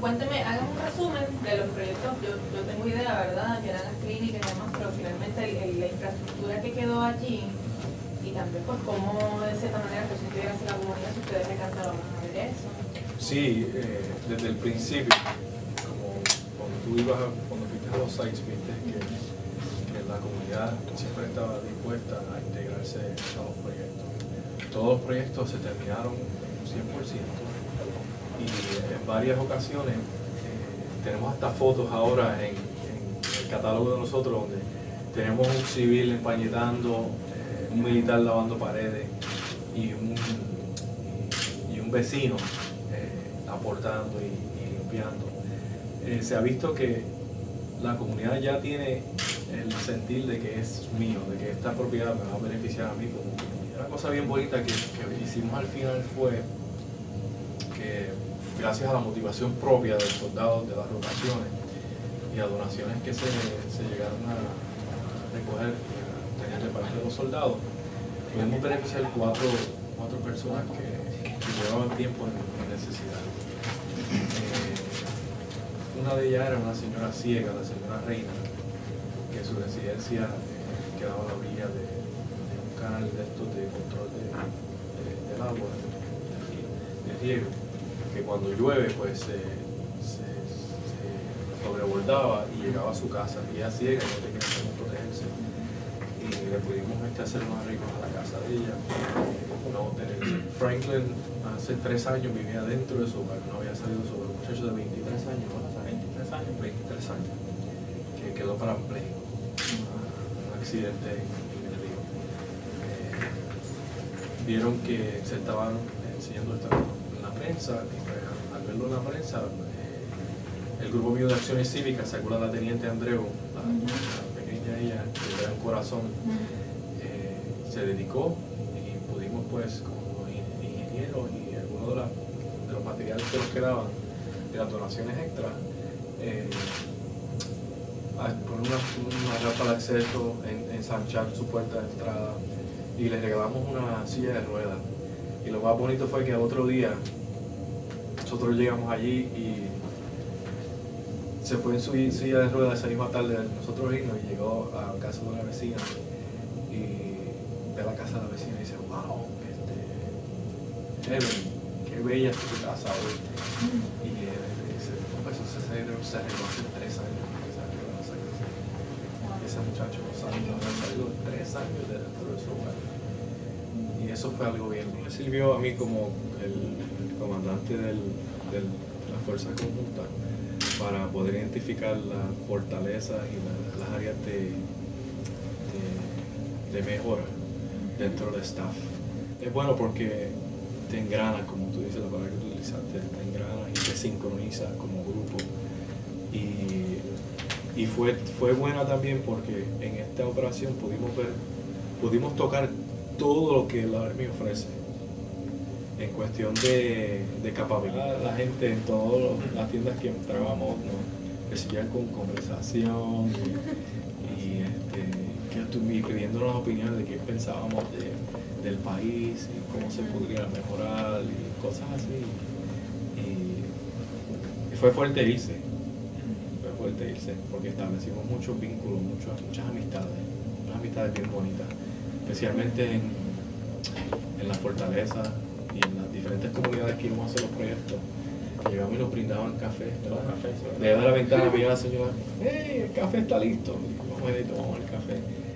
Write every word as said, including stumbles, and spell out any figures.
cuénteme, hagan un resumen de los proyectos. Yo, yo tengo idea, ¿verdad?, que eran las clínicas y demás, pero finalmente el, el, la infraestructura que quedó allí y también pues cómo de cierta manera pues, si gracias a la comunidad, si ustedes se cansaron a ver eso. Sí, eh, desde el principio, como cuando tú ibas, a, cuando fuiste a los sites, viste que, que la comunidad siempre estaba dispuesta a integrarse a los proyectos. Todos los proyectos se terminaron en un cien por ciento. Y en varias ocasiones eh, tenemos hasta fotos ahora en, en el catálogo de nosotros donde tenemos un civil empañetando, eh, un militar lavando paredes y un, y, y un vecino eh, aportando y, y limpiando. Eh, se ha visto que la comunidad ya tiene el sentir de que es mío, de que esta propiedad me va a beneficiar a mí como comunidad. Una cosa bien bonita que, que hicimos al final fue que gracias a la motivación propia de los soldados, de las rotaciones y a donaciones que se, se llegaron a recoger, tenían de parte de los soldados, pudimos beneficiar cuatro, cuatro personas que, que llevaban tiempo en, en necesidad. Eh, una de ellas era una señora ciega, la señora Reina, que su residencia eh, quedaba a la orilla de, de un canal de estos de control de, de, del agua, de, de riego, que cuando llueve pues se, se, se sobrebordaba y llegaba a su casa, ella ciega, no tenía cómo protegerse, y le pudimos este, hacer unos arreglos a la casa de ella. No, Franklin hace tres años vivía dentro de su hogar, no había salido sobre un muchacho de veintitrés años, veintitrés años, veintitrés años, que quedó parapléjico, un accidente en el río. Eh, vieron que se estaban enseñando esta prensa, eh, al verlo en la prensa, eh, el grupo mío de acciones cívicas, se acuerda la teniente Andreu, la, la pequeña ella, que era un corazón, eh, se dedicó y pudimos pues como ingenieros y algunos de, la, de los materiales que nos quedaban de las donaciones extras, eh, poner una, una rampa de acceso, en, ensanchar su puerta de entrada y les regalamos una silla de ruedas. Y lo más bonito fue que otro día nosotros llegamos allí y se fue en su silla de ruedas esa misma tarde nosotros vino y llegó a casa de una vecina y de la casa de la vecina y dice, wow, este, qué, qué bella es tu casa hoy. Y él dice, no, pues eso se arregló hace tres años, ese muchacho no sabe, no ha salido tres años de dentro de su hogar. Y eso fue algo bien. Me sirvió a mí como el comandante del, del, de la fuerza conjunta para poder identificar las fortalezas y la, las áreas de, de, de mejora dentro del staff. Es bueno porque te engranas, como tú dices, la palabra que tú utilizaste, te engranas y te sincronizas como grupo. Y, y fue, fue buena también porque en esta operación pudimos ver, pudimos tocar todo lo que la Army ofrece. En cuestión de, de capacidad, la gente en todas las tiendas que entrábamos nos recibían con conversación y, y este, que estuvimos pidiendo las opiniones de qué pensábamos de, del país y cómo se podría mejorar y cosas así. Y, y fue fuerte irse, fue fuerte irse porque establecimos muchos vínculos, muchas, muchas amistades, unas amistades bien bonitas, especialmente en, en la fortaleza. Y en las diferentes comunidades que íbamos a hacer los proyectos, llegamos y nos brindaban café. De la ventana veía a la señora, ¡hey, el café está listo! Y vamos a ir y tomamos el café.